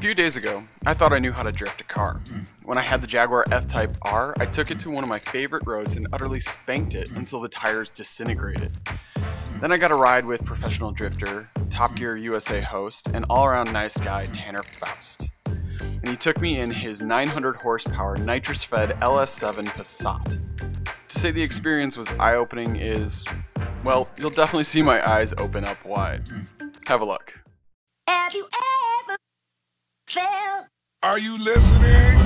A few days ago, I thought I knew how to drift a car. When I had the Jaguar F-Type R, I took it to one of my favorite roads and utterly spanked it until the tires disintegrated. Then I got a ride with professional drifter, Top Gear USA host, and all-around nice guy Tanner Foust. And he took me in his 900 horsepower nitrous-fed LS7 Passat. To say the experience was eye-opening is, well, you'll definitely see my eyes open up wide. Have a look. Have you ever felt? Are you listening?